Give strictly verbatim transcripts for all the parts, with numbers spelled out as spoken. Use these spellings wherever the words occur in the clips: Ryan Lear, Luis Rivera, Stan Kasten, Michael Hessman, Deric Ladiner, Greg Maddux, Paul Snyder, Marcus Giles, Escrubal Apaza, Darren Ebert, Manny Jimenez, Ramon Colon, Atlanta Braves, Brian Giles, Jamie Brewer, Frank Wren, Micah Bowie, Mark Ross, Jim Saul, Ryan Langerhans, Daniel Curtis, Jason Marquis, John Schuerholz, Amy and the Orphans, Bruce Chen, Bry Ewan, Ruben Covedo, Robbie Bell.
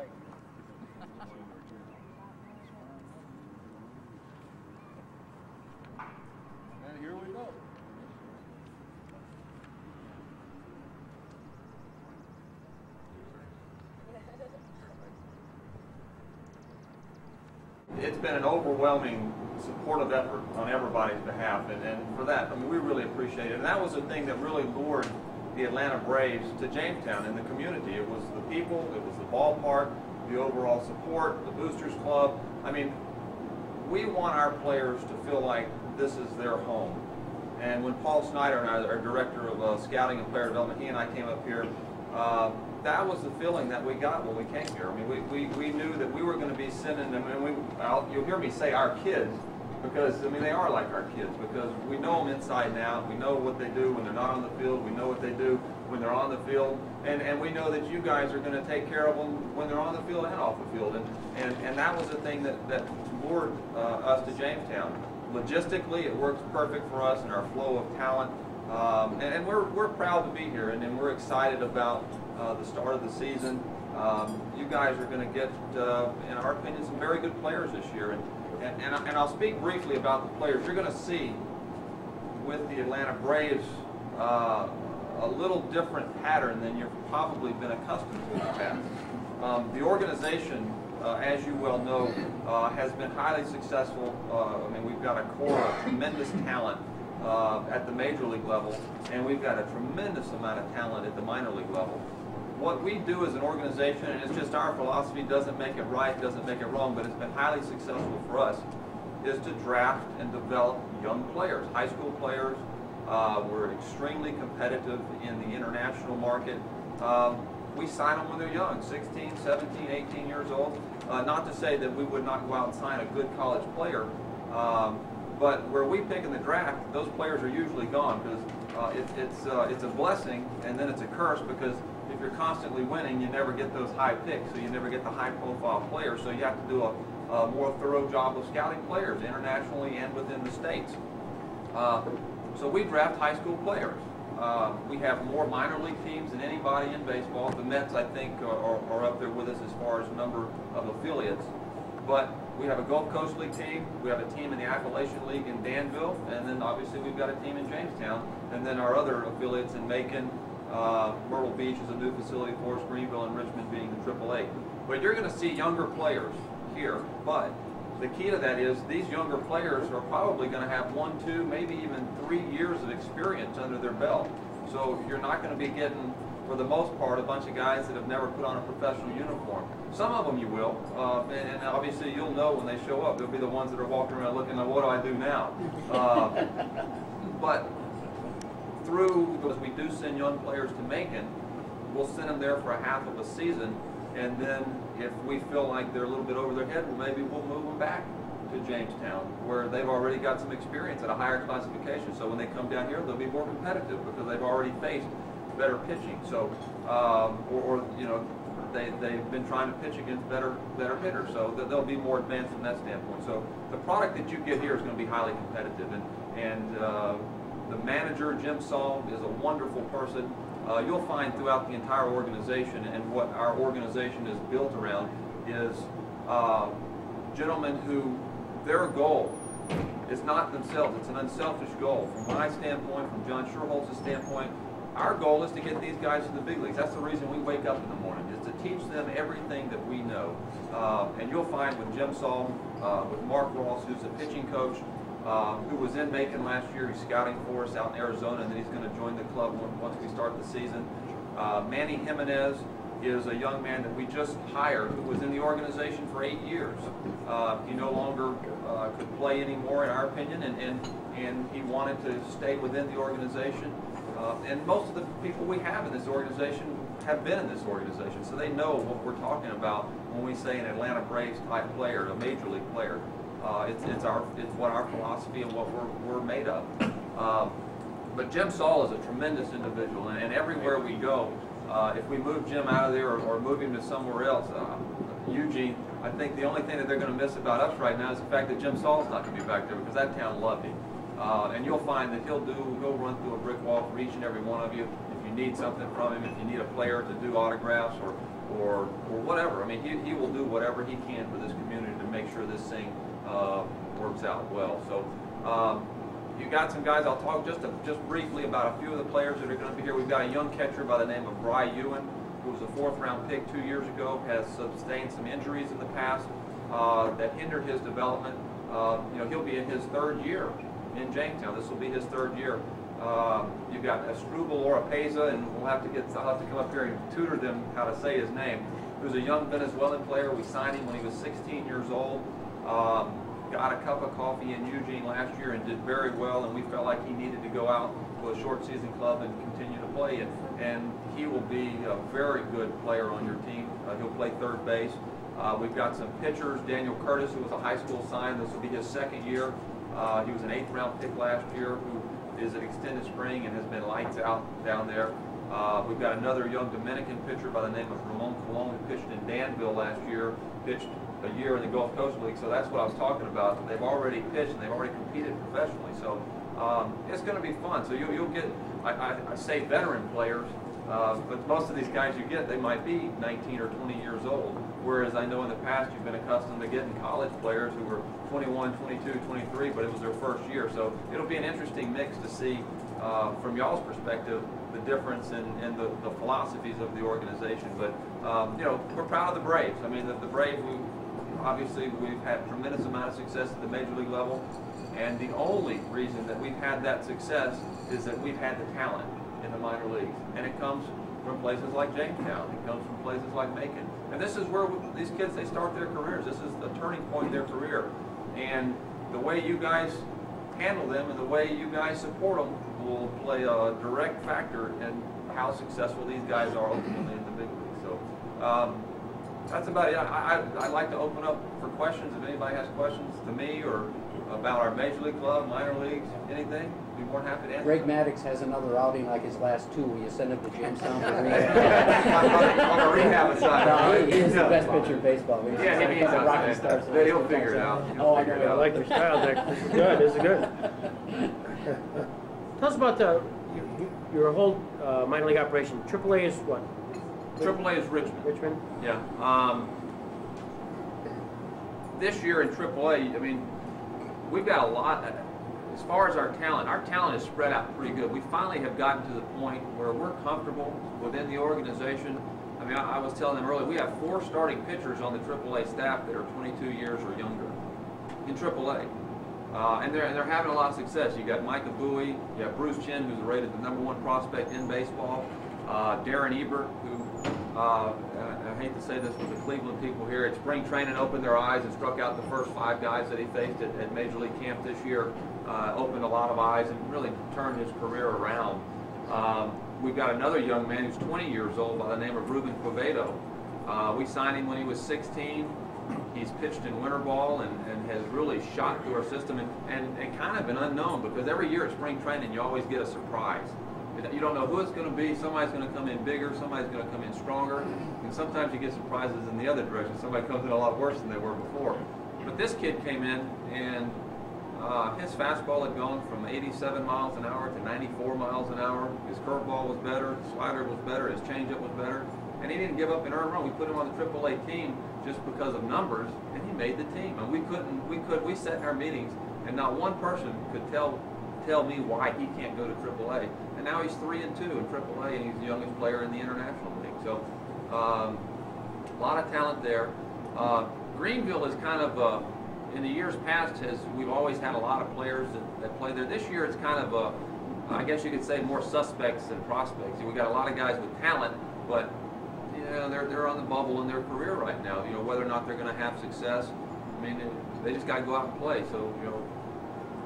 And here we go. It's been an overwhelming supportive effort on everybody's behalf, and, and for that, I mean, we really appreciate it. And that was the thing that really lured the Atlanta Braves to Jamestown and the community. It was the people, it was the ballpark, the overall support, the Boosters Club. I mean, we want our players to feel like this is their home. And when Paul Snyder, and I, our director of uh, scouting and player development, he and I came up here, uh, that was the feeling that we got when we came here. I mean, we, we, we knew that we were going to be sending them, and we, I'll, you'll hear me say our kids, because, I mean, they are like our kids, because we know them inside and out. We know what they do when they're not on the field. We know what they do when they're on the field. And, and we know that you guys are going to take care of them when they're on the field and off the field. And, and, and that was the thing that, that lured uh, us to Jamestown. Logistically, it works perfect for us and our flow of talent. Um, and and we're, we're proud to be here, and, and we're excited about uh, the start of the season. Um, you guys are going to get, uh, in our opinion, some very good players this year. And, And, and, and I'll speak briefly about the players. You're going to see with the Atlanta Braves uh, a little different pattern than you've probably been accustomed to in the past. Um, the organization, uh, as you well know, uh, has been highly successful. Uh, I mean, we've got a core of tremendous talent uh, at the major league level, and we've got a tremendous amount of talent at the minor league level. What we do as an organization, and it's just our philosophy, doesn't make it right, doesn't make it wrong, but it's been highly successful for us, is to draft and develop young players, high school players. Uh, we're extremely competitive in the international market. Um, we sign them when they're young, sixteen, seventeen, eighteen years old. Uh, not to say that we would not go out and sign a good college player, um, but where we pick in the draft, those players are usually gone, because uh, it, it's, uh, it's a blessing, and then it's a curse, because if you're constantly winning, you never get those high picks, so you never get the high-profile players. So you have to do a, a more thorough job of scouting players internationally and within the states. Uh, so we draft high school players. Uh, we have more minor league teams than anybody in baseball. The Mets, I think, are, are, are up there with us as far as number of affiliates. But we have a Gulf Coast League team. We have a team in the Appalachian League in Danville, and then obviously we've got a team in Jamestown, and then our other affiliates in Macon. Uh, Myrtle Beach is a new facility for us, Greenville and Richmond being the triple A. But you're going to see younger players here, but the key to that is these younger players are probably going to have one, two, maybe even three years of experience under their belt. So you're not going to be getting, for the most part, a bunch of guys that have never put on a professional uniform. Some of them you will, uh, and, and obviously you'll know when they show up. They'll be the ones that are walking around looking like, what do I do now? Uh, but through, because we do send young players to Macon, we'll send them there for a half of a season, and then if we feel like they're a little bit over their head, well, maybe we'll move them back to Jamestown, where they've already got some experience at a higher classification. So when they come down here, they'll be more competitive because they've already faced better pitching. So, um, or, or you know, they they've been trying to pitch against better better hitters, so they'll be more advanced from that standpoint. So the product that you get here is going to be highly competitive, and and. Uh, The manager, Jim Saul, is a wonderful person. Uh, you'll find throughout the entire organization, and what our organization is built around, is uh, gentlemen who, their goal is not themselves. It's an unselfish goal. From my standpoint, from John Schuerholz's standpoint, our goal is to get these guys to the big leagues. That's the reason we wake up in the morning, is to teach them everything that we know. Uh, and you'll find with Jim Saul, uh, with Mark Ross, who's a pitching coach, Uh, who was in Macon last year. He's scouting for us out in Arizona, and then he's going to join the club once we start the season. Uh, Manny Jimenez is a young man that we just hired who was in the organization for eight years. Uh, he no longer uh, could play anymore, in our opinion, and, and, and he wanted to stay within the organization. Uh, and most of the people we have in this organization have been in this organization, so they know what we're talking about when we say an Atlanta Braves type player, a major league player. Uh, it's, it's, our, it's what our philosophy and what we're, we're made of. Um, but Jim Saul is a tremendous individual, and, and everywhere we go, uh, if we move Jim out of there or, or move him to somewhere else, uh, Eugene, I think the only thing that they're going to miss about us right now is the fact that Jim Saul's not going to be back there, because that town loved him. Uh, and you'll find that he'll do, he'll run through a brick wall for each and every one of you. If you need something from him, if you need a player to do autographs or or or whatever. I mean, he, he will do whatever he can for this community to make sure this thing uh, works out well. So um, you got some guys. I'll talk just to, just briefly about a few of the players that are going to be here. We've got a young catcher by the name of Bry Ewan, who was a fourth-round pick two years ago, has sustained some injuries in the past uh, that hindered his development. Uh, you know, he'll be in his third year in Jamestown. This will be his third year. Uh, you've got Escrubal Apaza, and we'll have to get. I'll have to come up here and tutor them how to say his name. Who's a young Venezuelan player. We signed him when he was sixteen years old. Um, got a cup of coffee in Eugene last year and did very well, and we felt like he needed to go out to a short season club and continue to play. And, and he will be a very good player on your team. Uh, he'll play third base. Uh, we've got some pitchers. Daniel Curtis, who was a high school sign. This will be his second year. Uh, he was an eighth-round pick last year, who is an extended spring and has been lights out down there. Uh, we've got another young Dominican pitcher by the name of Ramon Colon, who pitched in Danville last year, pitched a year in the Gulf Coast League. So that's what I was talking about. They've already pitched and they've already competed professionally. So um, it's going to be fun. So you, you'll get, I, I, I say veteran players, uh, but most of these guys you get, they might be nineteen or twenty years old. Whereas I know in the past you've been accustomed to getting college players who were twenty-one, twenty-two, twenty-three, but it was their first year. So it'll be an interesting mix to see uh, from y'all's perspective the difference in, in the, the philosophies of the organization. But, um, you know, we're proud of the Braves. I mean, the, the Braves, we, obviously we've had a tremendous amount of success at the Major League level. And the only reason that we've had that success is that we've had the talent in the minor leagues. And it comes from places like Jamestown. It comes from places like Macon. And this is where these kids, they start their careers. This is the turning point in their career. And the way you guys handle them and the way you guys support them will play a direct factor in how successful these guys are ultimately in the big league. So um, that's about it. I, I, I'd like to open up for questions. If anybody has questions to me or about our Major League club, minor leagues, anything, I'd be more than happy to answer. Greg Maddux has another outing like his last two. Will you send him to Jamestown for rehab? On the rehab side. No, he, he is the best pitcher in baseball. He's yeah, he a rocky star. So he'll figure it out. He'll oh, figure I, it out. I like your style, Dick. This is good. This is good. Tell us about the, you, your whole uh, minor league operation. Triple A is what? Triple A is Richmond. Richmond? Yeah. Um, this year in Triple A, I mean, we've got a lot, as far as our talent, our talent is spread out pretty good. We finally have gotten to the point where we're comfortable within the organization. I mean, I, I was telling them earlier, we have four starting pitchers on the Triple A staff that are twenty-two years or younger in Triple A. Uh, and, they're, and they're having a lot of success. You got Micah Bowie, you got Bruce Chen, who's rated the number one prospect in baseball, uh, Darren Ebert, who, uh, I, I hate to say this with the Cleveland people here, at spring training opened their eyes and struck out the first five guys that he faced at, at Major League camp this year. Uh, opened a lot of eyes and really turned his career around. Um, we've got another young man who's twenty years old by the name of Ruben Covedo. Uh, we signed him when he was sixteen. He's pitched in winter ball and, and has really shot through our system and, and, and kind of been unknown because every year at spring training you always get a surprise. You don't know who it's going to be. Somebody's going to come in bigger. Somebody's going to come in stronger. And sometimes you get surprises in the other direction. Somebody comes in a lot worse than they were before. But this kid came in and Uh, his fastball had gone from eighty-seven miles an hour to ninety-four miles an hour. His curveball was better, his slider was better, his changeup was better. And he didn't give up an earned run. We put him on the Triple A team just because of numbers, and he made the team. And we couldn't, we could, we sat in our meetings, and not one person could tell tell me why he can't go to Triple A. And now he's three and two in Triple A, and he's the youngest player in the International League. So um, a lot of talent there. Uh, Greenville is kind of a, in the years past, has, we've always had a lot of players that, that play there. This year, it's kind of a, I guess you could say, more suspects than prospects. We got a lot of guys with talent, but you know they're they're on the bubble in their career right now. You know whether or not they're going to have success. I mean, it, they just got to go out and play. So you know,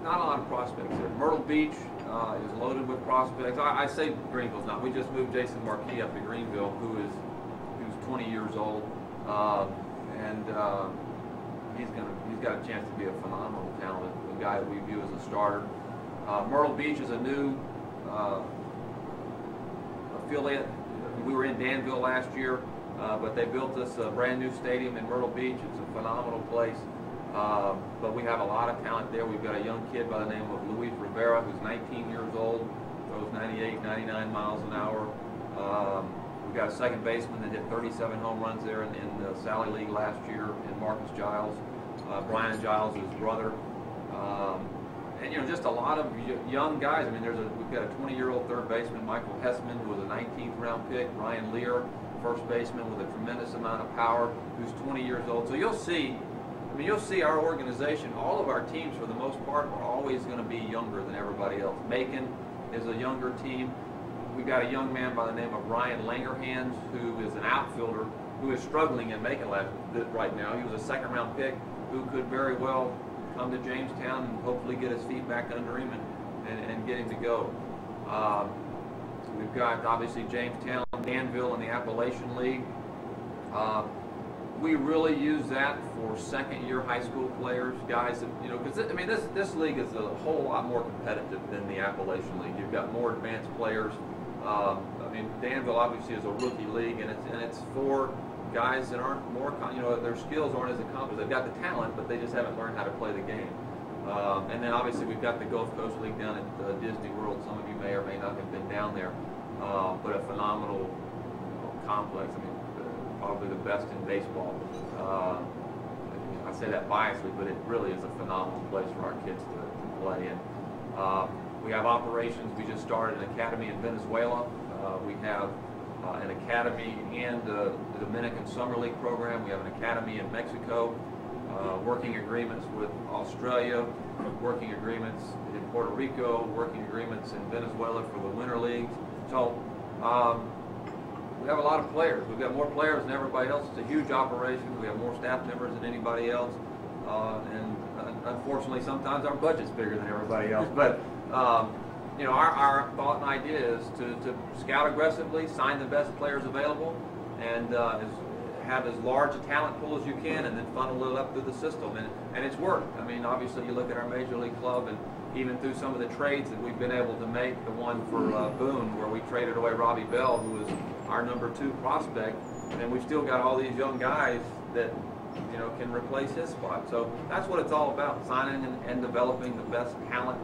not a lot of prospects there. Myrtle Beach uh, is loaded with prospects. I, I say Greenville's not. We just moved Jason Marquis up to Greenville, who is who's twenty years old, uh, and. Uh, He's gonna. He's got a chance to be a phenomenal talent, a guy that we view as a starter. Uh, Myrtle Beach is a new uh, affiliate. We were in Danville last year, uh, but they built us a brand new stadium in Myrtle Beach. It's a phenomenal place, uh, but we have a lot of talent there. We've got a young kid by the name of Luis Rivera, who's nineteen years old, throws ninety-eight, ninety-nine miles an hour. Um, We've got a second baseman that hit thirty-seven home runs there in, in the Sally League last year, and Marcus Giles, uh, Brian Giles, his brother. Um, and, you know, just a lot of young guys. I mean, there's a, we've got a twenty-year-old third baseman, Michael Hessman, who was a nineteenth round pick, Ryan Lear, first baseman with a tremendous amount of power, who's twenty years old. So you'll see, I mean, you'll see our organization, all of our teams for the most part are always going to be younger than everybody else. Macon is a younger team. We've got a young man by the name of Ryan Langerhans, who is an outfielder who is struggling in Macon right now. He was a second round pick who could very well come to Jamestown and hopefully get his feet back under him and, and, and get him to go. Uh, we've got obviously Jamestown, Danville in the Appalachian League. Uh, we really use that for second year high school players, guys that, you know, because I mean this, this league is a whole lot more competitive than the Appalachian League. You've got more advanced players. Uh, I mean, Danville obviously is a rookie league, and it's and it's for guys that aren't more, you know, their skills aren't as accomplished. They've got the talent, but they just haven't learned how to play the game. Uh, and then obviously we've got the Gulf Coast League down at uh, Disney World. Some of you may or may not have been down there, uh, but a phenomenal, you know, complex. I mean, probably the best in baseball. Uh, I say that biasedly, but it really is a phenomenal place for our kids to, to play in. Uh, We have operations. We just started an academy in Venezuela. Uh, we have uh, an academy and uh, the Dominican Summer League program. We have an academy in Mexico, uh, working agreements with Australia, working agreements in Puerto Rico, working agreements in Venezuela for the Winter Leagues. So um, we have a lot of players. We've got more players than everybody else. It's a huge operation. We have more staff members than anybody else. Uh, and uh, unfortunately, sometimes our budget's bigger than everybody else. But Um, you know, our, our thought and idea is to, to scout aggressively, sign the best players available, and uh, as, have as large a talent pool as you can, and then funnel it up through the system. And, and it's worked. I mean, obviously, you look at our Major League club, and even through some of the trades that we've been able to make, the one for uh, Boone, where we traded away Robbie Bell, who was our number two prospect, and we've still got all these young guys that, you know, can replace his spot. So that's what it's all about, signing and, and developing the best talent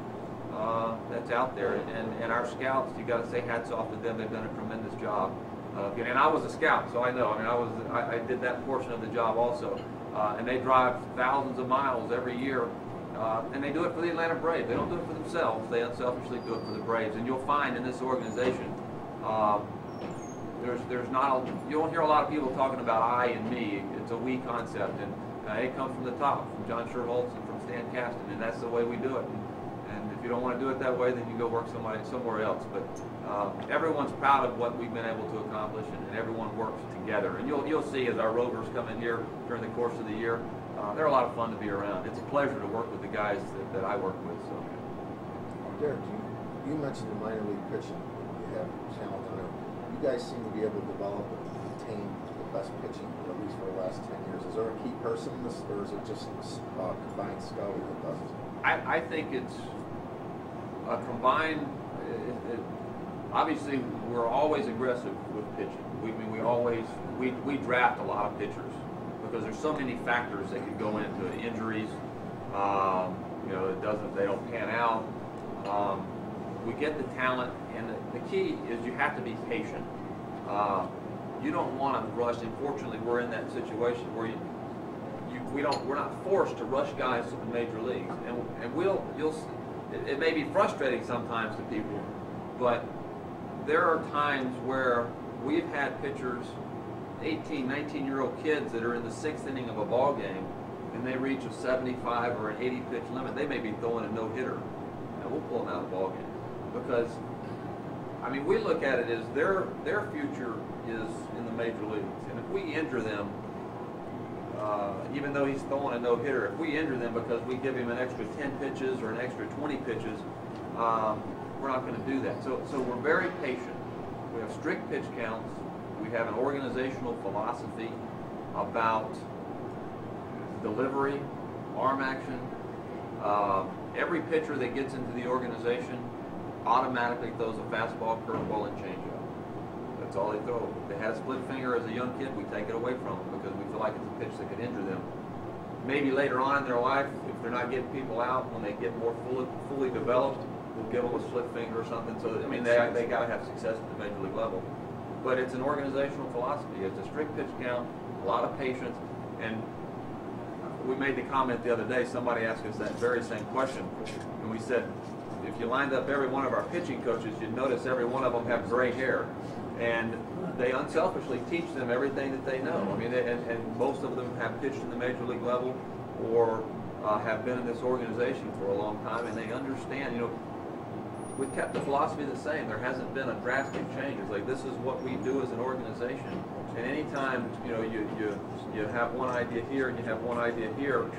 Uh, that's out there, and, and our scouts, you got to say hats off to them. They've done a tremendous job. Uh, and I was a scout, so I know. I mean, I was I, I did that portion of the job also. Uh, and they drive thousands of miles every year, uh, and they do it for the Atlanta Braves. They don't do it for themselves. They unselfishly do it for the Braves. And you'll find in this organization, uh, there's there's not a, you don't hear a lot of people talking about I and me. It's a we concept, and uh, it comes from the top, from John Schuerholz and from Stan Kasten, and that's the way we do it. And, If you don't want to do it that way, then you go work somebody somewhere else. But uh, everyone's proud of what we've been able to accomplish, and, and everyone works together. And you'll you'll see as our Rovers come in here during the course of the year, uh, they're a lot of fun to be around. It's a pleasure to work with the guys that, that I work with. So, Deric, you, you mentioned the minor league pitching. You have talent. You guys seem to be able to develop and retain the best pitching, at least for the last ten years. Is there a key person in this, or is it just uh, combined scouting that does it? I, I think it's a combined, it, it, obviously we're always aggressive with pitching. We I mean we always we we draft a lot of pitchers because there's so many factors that could go into it. Injuries. Um, you know, it doesn't they don't pan out. Um, we get the talent, and the, the key is you have to be patient. Uh, you don't want to rush. Unfortunately, we're in that situation where you. you we don't. We're not forced to rush guys to the major leagues, and and we'll you'll. It may be frustrating sometimes to people, but there are times where we've had pitchers, eighteen, nineteen-year-old kids that are in the sixth inning of a ball game, and they reach a seventy-five or an eighty-pitch limit. They may be throwing a no-hitter, and we'll pull them out of the ball game because, I mean, we look at it as their their future is in the major leagues, and if we injure them, Uh, even though he's throwing a no-hitter, if we injure them because we give him an extra ten pitches or an extra twenty pitches, um, we're not going to do that. So, so we're very patient. We have strict pitch counts. We have an organizational philosophy about delivery, arm action. Uh, every pitcher that gets into the organization automatically throws a fastball, curveball, and changeup. That's all they throw. If they had a split finger as a young kid, we take it away from them because we feel like it's a pitch that could injure them. Maybe later on in their life, if they're not getting people out, when they get more fully, fully developed, we'll give them a split finger or something. So, that, I mean, they they got to have success at the major league level. but it's an organizational philosophy. It's a strict pitch count, a lot of patience, and we made the comment the other day, somebody asked us that very same question, and we said, if you lined up every one of our pitching coaches, you'd notice every one of them have gray hair, and they unselfishly teach them everything that they know. I mean, they, and, and most of them have pitched in the major league level or uh, have been in this organization for a long time, and they understand, you know, we've kept the philosophy the same. There hasn't been a drastic change. It's like, this is what we do as an organization. And anytime, you know, you, you, you have one idea here and you have one idea here,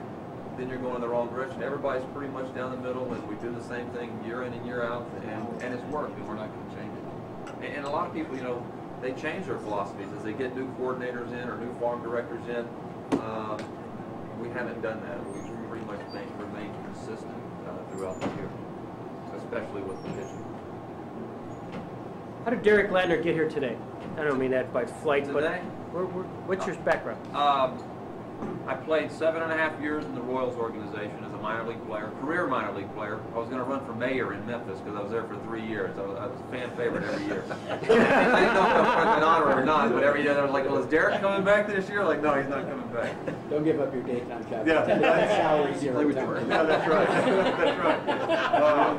then you're going in the wrong direction. Everybody's pretty much down the middle, and we do the same thing year in and year out, and, and it's worked, and we're not going to change it. And, and a lot of people, you know, they change their philosophies as they get new coordinators in or new farm directors in. Uh, we haven't done that. We've pretty much remained consistent uh, throughout the year, especially with the pitching. How did Deric Ladiner get here today? I don't mean that by flight, today? but we're, we're, what's your background? Uh, I played seven and a half years in the Royals organization as a minor league player, career minor league player. I was going to run for mayor in Memphis because I was there for three years. I was, I was a fan favorite every year. I didn't know if I was an honor or not, but every year I was like, well, is Deric coming back this year? Like, no, he's not coming back. Don't give up your daytime job. Yeah, that's salary zero. No, that's right. That's right. Um,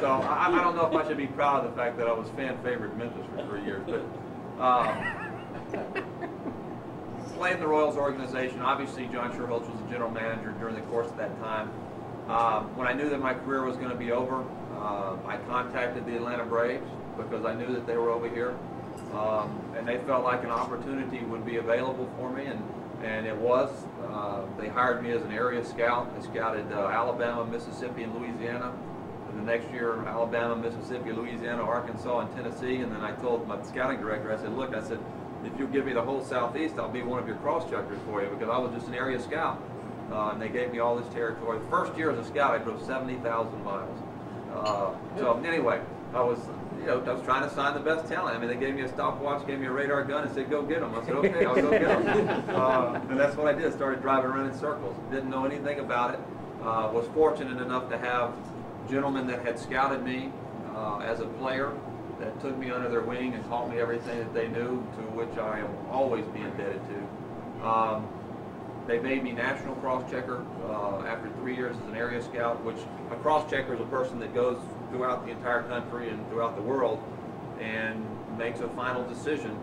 so I, I don't know if I should be proud of the fact that I was fan favorite in Memphis for three years, but. Um, Played in the Royals organization. Obviously, John Schuerholz was the general manager during the course of that time. Um, when I knew that my career was going to be over, uh, I contacted the Atlanta Braves because I knew that they were over here, um, and they felt like an opportunity would be available for me, and and it was. Uh, they hired me as an area scout. I scouted uh, Alabama, Mississippi, and Louisiana. And the next year, Alabama, Mississippi, Louisiana, Arkansas, and Tennessee. And then I told my scouting director, I said, "Look," I said, "if you'll give me the whole Southeast, I'll be one of your cross-checkers for you," because I was just an area scout. Uh, and they gave me all this territory. The first year as a scout, I drove seventy thousand miles. Uh, so anyway, I was, you know, I was trying to sign the best talent. I mean, they gave me a stopwatch, gave me a radar gun, and said, "Go get them." I said, "Okay, I'll go get them." Uh, and that's what I did. Started driving around in circles. Didn't know anything about it. Uh, was fortunate enough to have gentlemen that had scouted me uh, as a player, that took me under their wing and taught me everything that they knew, to which I will always be indebted to. Um, they made me national cross-checker uh, after three years as an area scout, which a cross-checker is a person that goes throughout the entire country and throughout the world and makes a final decision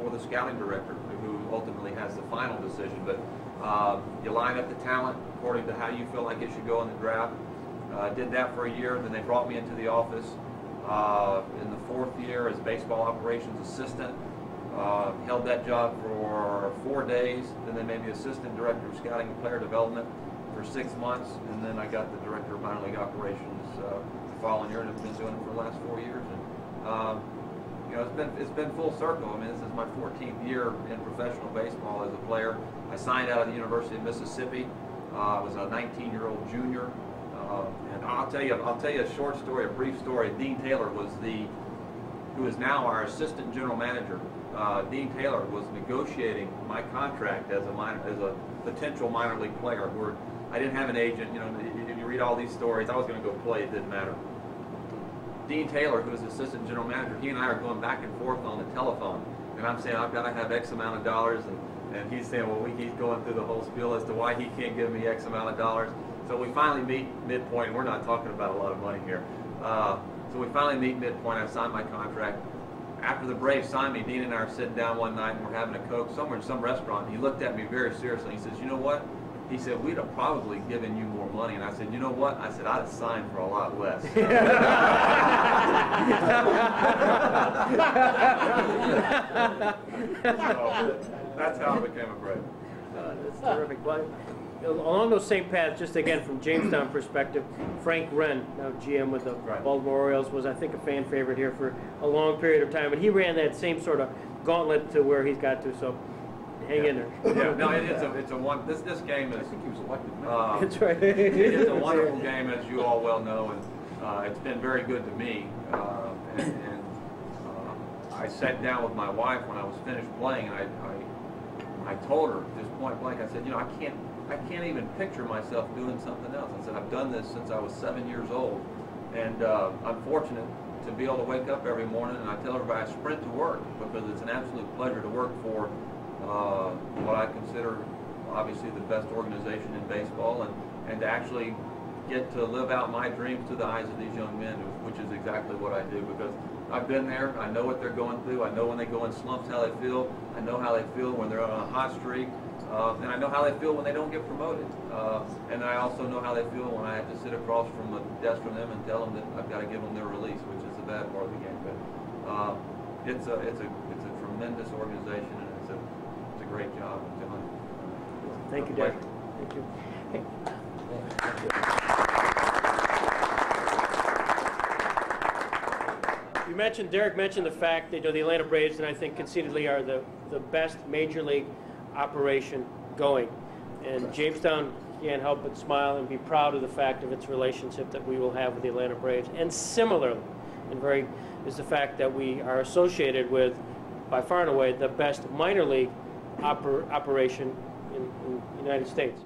for the scouting director, who ultimately has the final decision. But uh, you line up the talent according to how you feel like it should go in the draft. I uh, did that for a year, then they brought me into the office. Uh, in the fourth year as baseball operations assistant, uh, held that job for four days, then they made me assistant director of scouting and player development for six months, and then I got the director of minor league operations uh, the following year, and I've been doing it for the last four years. And um, you know, it's been it's been full circle. I mean, this is my fourteenth year in professional baseball as a player. I signed out of the University of Mississippi. Uh, I was a nineteen-year-old junior. Uh, and I'll tell you, I'll tell you a short story, a brief story. Dean Taylor was the, who is now our assistant general manager. Uh, Dean Taylor was negotiating my contract as a minor, as a potential minor league player. Where I didn't have an agent. You know, you, you read all these stories. I was going to go play. It didn't matter. Dean Taylor, who is the assistant general manager, he and I are going back and forth on the telephone, and I'm saying I've got to have X amount of dollars, and and he's saying, well, we, he's going through the whole spiel as to why he can't give me X amount of dollars. So we finally meet midpoint. We're not talking about a lot of money here. Uh, so we finally meet midpoint. I signed my contract. After the Braves signed me, Dean and I are sitting down one night and we're having a Coke somewhere in some restaurant. And he looked at me very seriously. He says, "You know what?" He said, "We'd have probably given you more money." And I said, "You know what?" I said, "I'd have signed for a lot less." So that's how I became a Brave. Uh, that's terrific. Play. Along those same paths, just again from Jamestown perspective, Frank Wren, now G M with the right. Baltimore Orioles, was I think a fan favorite here for a long period of time, and he ran that same sort of gauntlet to where he's got to. So, hang yeah. in there. Yeah, no, it, it's a it's a one. This this game is. I think he was elected. Uh, That's right. It is a wonderful game, as you all well know, and uh, it's been very good to me. Uh, and and uh, I sat down with my wife when I was finished playing, and I I, I told her just point blank. I said, you know, I can't. I can't even picture myself doing something else. I said, I've done this since I was seven years old, and uh, I'm fortunate to be able to wake up every morning, and I tell everybody I sprint to work because it's an absolute pleasure to work for uh, what I consider obviously the best organization in baseball, and, and to actually get to live out my dreams to the eyes of these young men, which is exactly what I do, because I've been there. I know what they're going through. I know when they go in slumps how they feel. I know how they feel when they're on a hot streak. Uh, and I know how they feel when they don't get promoted. Uh, and I also know how they feel when I have to sit across from the desk from them and tell them that I've got to give them their release, which is the bad part of the game. But uh, it's a it's a it's a tremendous organization, and it's a it's a great job. Thank you, Dave. Thank you. Thank you. Thank you. You mentioned Deric mentioned the fact that, you know, the Atlanta Braves, and I think concededly are the the best major league operation going, and Jamestown can't help but smile and be proud of the fact of its relationship that we will have with the Atlanta Braves. And similarly, and very, is the fact that we are associated with, by far and away, the best minor league oper operation in, in the United States.